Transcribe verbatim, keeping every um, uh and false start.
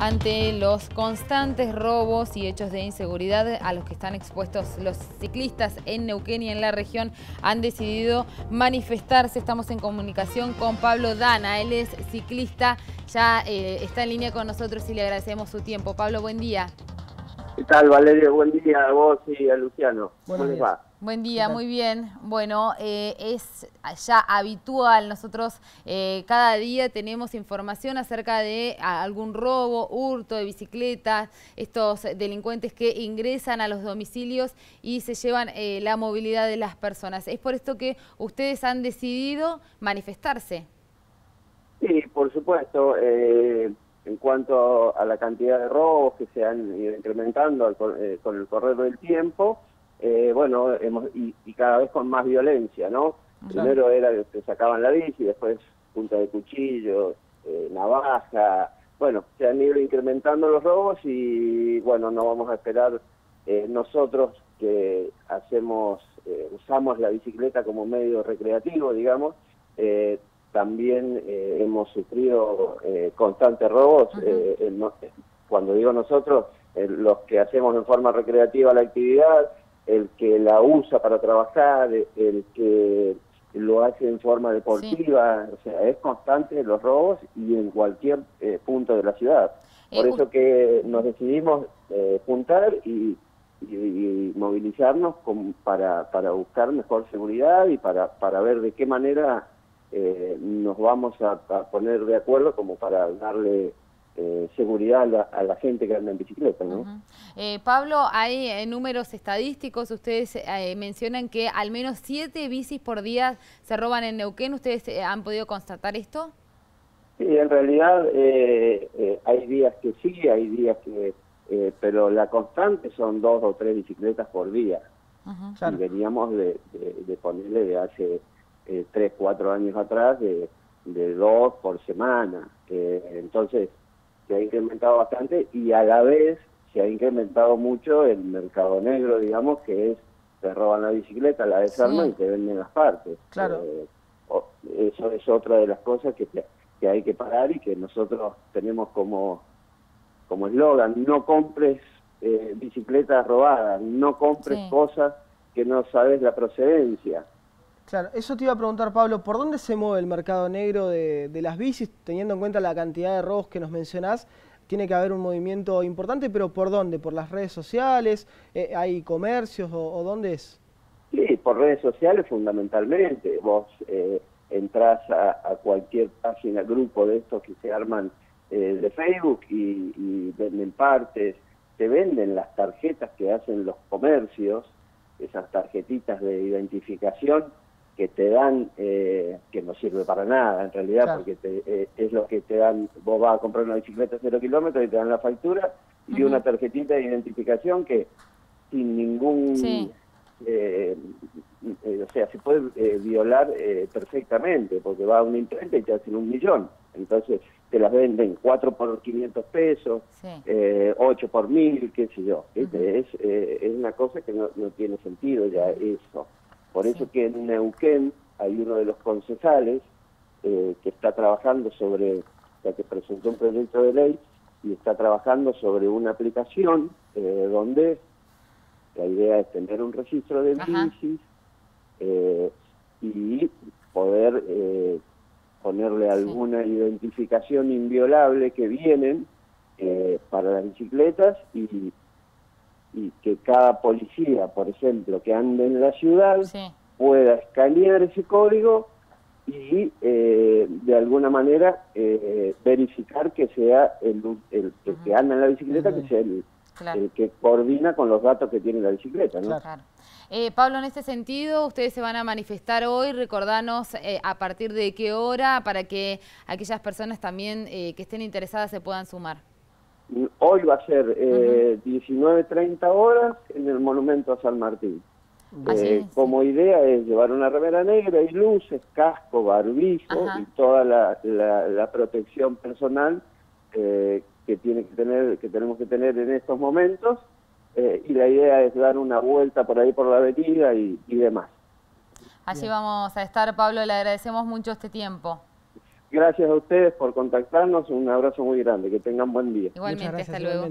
ante los constantes robos y hechos de inseguridad a los que están expuestos los ciclistas en Neuquén y en la región, han decidido manifestarse. Estamos en comunicación con Pablo D'anna, él es ciclista, ya eh, está en línea con nosotros y le agradecemos su tiempo. Pablo, buen día. ¿Qué tal, Valerio? Buen día a vos y a Luciano. Buenos ¿Cómo les va? Buen día, muy bien. Bueno, eh, es ya habitual, nosotros eh, cada día tenemos información acerca de algún robo, hurto de bicicletas, estos delincuentes que ingresan a los domicilios y se llevan eh, la movilidad de las personas. ¿Es por esto que ustedes han decidido manifestarse? Sí, por supuesto. Eh, en cuanto a la cantidad de robos que se han ido incrementando con el correr del tiempo, Eh, bueno, hemos, y, y cada vez con más violencia, ¿no? Claro. Primero era que te sacaban la bici, después punta de cuchillo, eh, navaja. Bueno, se han ido incrementando los robos y, bueno, no vamos a esperar eh, nosotros que hacemos, eh, usamos la bicicleta como medio recreativo, digamos. Eh, también eh, hemos sufrido eh, constantes robos. Eh, el, cuando digo nosotros, eh, los que hacemos en forma recreativa la actividad, el que la usa para trabajar, el que lo hace en forma deportiva, sí. O sea, es constante los robos y en cualquier eh, punto de la ciudad. Por eh, eso que nos decidimos eh, juntar y, y, y movilizarnos con, para, para buscar mejor seguridad y para, para ver de qué manera eh, nos vamos a, a poner de acuerdo como para darle Eh, seguridad a la, a la gente que anda en bicicleta, ¿no? Uh-huh. eh, Pablo, hay eh, números estadísticos, ustedes eh, mencionan que al menos siete bicis por día se roban en Neuquén, ¿ustedes eh, han podido constatar esto? Sí, en realidad eh, eh, hay días que sí, hay días que... Eh, pero la constante son dos o tres bicicletas por día. Uh-huh. Claro. Y veníamos de, de, de ponerle de hace eh, tres, cuatro años atrás de, de dos por semana, eh, entonces se ha incrementado bastante y a la vez se ha incrementado mucho el mercado negro, digamos, que es, te roban la bicicleta, la desarman, sí, y te venden las partes. Claro. Eh, eso es otra de las cosas que, te, que hay que parar y que nosotros tenemos como como eslogan: no compres eh, bicicletas robadas, no compres, sí, cosas que no sabes la procedencia. Claro, eso te iba a preguntar, Pablo, ¿por dónde se mueve el mercado negro de, de las bicis? Teniendo en cuenta la cantidad de robos que nos mencionás, tiene que haber un movimiento importante, pero ¿por dónde? ¿Por las redes sociales? Eh, ¿Hay comercios o, o dónde es? Sí, por redes sociales fundamentalmente. Vos eh, entrás a, a cualquier página, grupo de estos que se arman eh, de Facebook y, y venden partes, te venden las tarjetas que hacen los comercios, esas tarjetitas de identificación, que te dan, eh, que no sirve para nada en realidad, claro, porque te, eh, es lo que te dan. Vos vas a comprar una bicicleta a cero kilómetros y te dan la factura y uh-huh, una tarjetita de identificación que sin ningún, sí, eh, eh, o sea, se puede eh, violar eh, perfectamente, porque va a una imprenta y te hacen un millón. Entonces te las venden cuatro por quinientos pesos, sí, eh, ocho por mil, qué sé yo. Uh-huh. Este, es, eh, es una cosa que no, no tiene sentido ya eso. Por eso que en Neuquén hay uno de los concejales eh, que está trabajando sobre, o sea, que presentó un proyecto de ley y está trabajando sobre una aplicación eh, donde la idea es tener un registro de bicis eh, y poder eh, ponerle alguna, sí, identificación inviolable que vienen eh, para las bicicletas y... y que cada policía, por ejemplo, que ande en la ciudad, sí, pueda escanear ese código y eh, de alguna manera eh, verificar que sea el, el, el que anda en la bicicleta, uh-huh, que sea el, claro, el que coordina con los datos que tiene la bicicleta, ¿no? Claro. Eh, Pablo, en este sentido, ustedes se van a manifestar hoy, recordanos eh, a partir de qué hora, para que aquellas personas también eh, que estén interesadas se puedan sumar. Hoy va a ser eh, uh-huh, diecinueve treinta horas en el monumento a San Martín. Ah, eh, sí, como sí, idea es llevar una remera negra y luces, casco, barbijo, ajá, y toda la, la, la protección personal eh, que tiene que tener, que tenemos que tener en estos momentos. Eh, y la idea es dar una vuelta por ahí por la avenida y, y demás. Allí bien, vamos a estar, Pablo, le agradecemos mucho este tiempo. Gracias a ustedes por contactarnos. Un abrazo muy grande. Que tengan buen día. Igualmente, hasta luego.